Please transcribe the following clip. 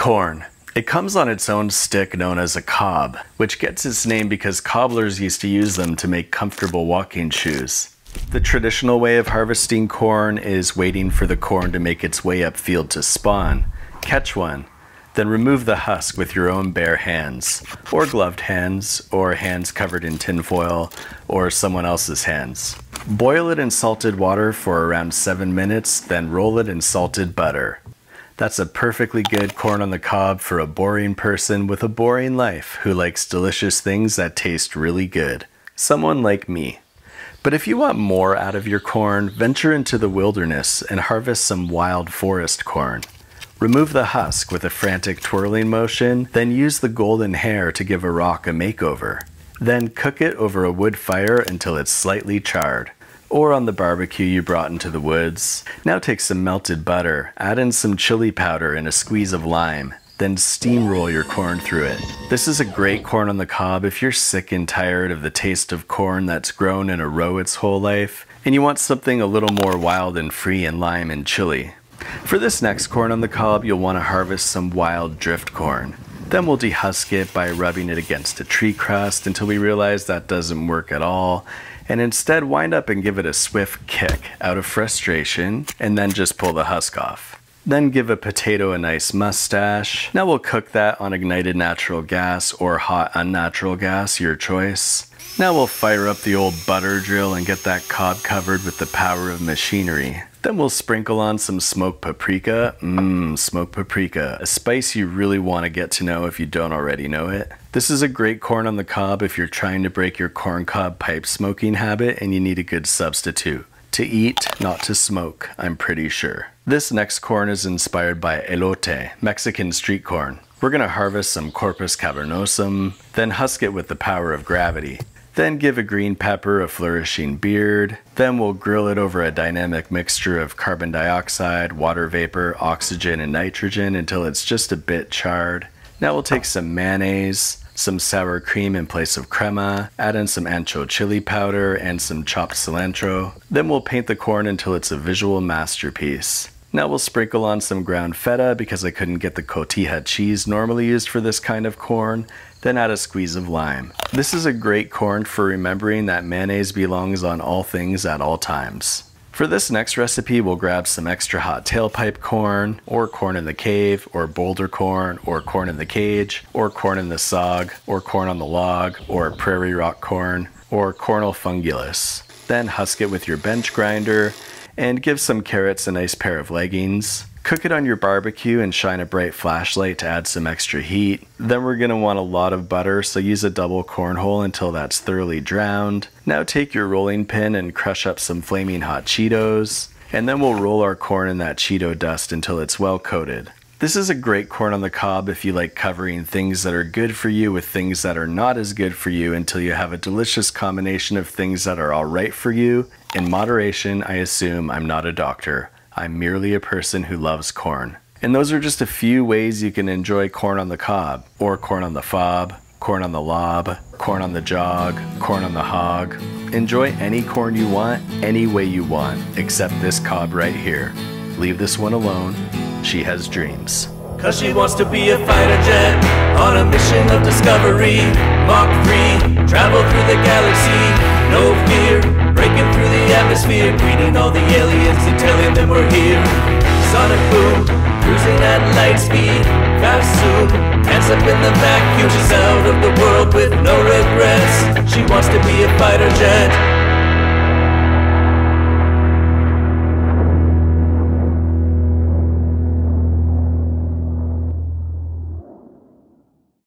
Corn. It comes on its own stick known as a cob, which gets its name because cobblers used to use them to make comfortable walking shoes. The traditional way of harvesting corn is waiting for the corn to make its way upfield to spawn. Catch one, then remove the husk with your own bare hands, or gloved hands, or hands covered in tinfoil, or someone else's hands. Boil it in salted water for around 7 minutes, then roll it in salted butter. That's a perfectly good corn on the cob for a boring person with a boring life who likes delicious things that taste really good. Someone like me. But if you want more out of your corn, venture into the wilderness and harvest some wild forest corn. Remove the husk with a frantic twirling motion, then use the golden hair to give a rock a makeover. Then cook it over a wood fire until it's slightly charred, or on the barbecue you brought into the woods. Now take some melted butter, add in some chili powder and a squeeze of lime, then steamroll your corn through it. This is a great corn on the cob if you're sick and tired of the taste of corn that's grown in a row its whole life, and you want something a little more wild and free in lime and chili. For this next corn on the cob, you'll want to harvest some wild drift corn. Then we'll dehusk it by rubbing it against a tree crust until we realize that doesn't work at all, and instead wind up and give it a swift kick out of frustration, and then just pull the husk off. Then give a potato a nice mustache. Now we'll cook that on ignited natural gas or hot unnatural gas, your choice. Now we'll fire up the old butter drill and get that cob covered with the power of machinery. Then we'll sprinkle on some smoked paprika. Smoked paprika, a spice you really want to get to know if you don't already know it. This is a great corn on the cob if you're trying to break your corn cob pipe smoking habit and you need a good substitute. To eat, not to smoke, I'm pretty sure. This next corn is inspired by elote, Mexican street corn. We're gonna harvest some Corpus cavernosum, then husk it with the power of gravity. Then give a green pepper a flourishing beard. Then we'll grill it over a dynamic mixture of carbon dioxide, water vapor, oxygen, and nitrogen until it's just a bit charred. Now we'll take some mayonnaise, some sour cream in place of crema, add in some ancho chili powder and some chopped cilantro. Then we'll paint the corn until it's a visual masterpiece. Now we'll sprinkle on some ground feta because I couldn't get the cotija cheese normally used for this kind of corn, then add a squeeze of lime. This is a great corn for remembering that mayonnaise belongs on all things at all times. For this next recipe, we'll grab some extra hot tailpipe corn, or corn in the cave, or boulder corn, or corn in the cage, or corn in the sog, or corn on the log, or prairie rock corn, or cornel fungulus. Then husk it with your bench grinder, and give some carrots a nice pair of leggings. Cook it on your barbecue and shine a bright flashlight to add some extra heat. Then we're gonna want a lot of butter, so use a double cornhole until that's thoroughly drowned. Now take your rolling pin and crush up some Flaming Hot Cheetos, and then we'll roll our corn in that Cheeto dust until it's well coated. This is a great corn on the cob if you like covering things that are good for you with things that are not as good for you until you have a delicious combination of things that are all right for you. In moderation, I assume. I'm not a doctor. I'm merely a person who loves corn. And those are just a few ways you can enjoy corn on the cob, or corn on the fob, corn on the lob, corn on the jog, corn on the hog. Enjoy any corn you want, any way you want, except this cob right here. Leave this one alone. She has dreams. 'Cause she wants to be a fighter jet on a mission of discovery. Mach 3, travel through the galaxy, no fear, breaking through the atmosphere, greeting all the aliens and telling them we're here. Sonic boom, cruising at light speed, fast zoom, hands up in the vacuum. She's out of the world with no regrets. She wants to be a fighter jet.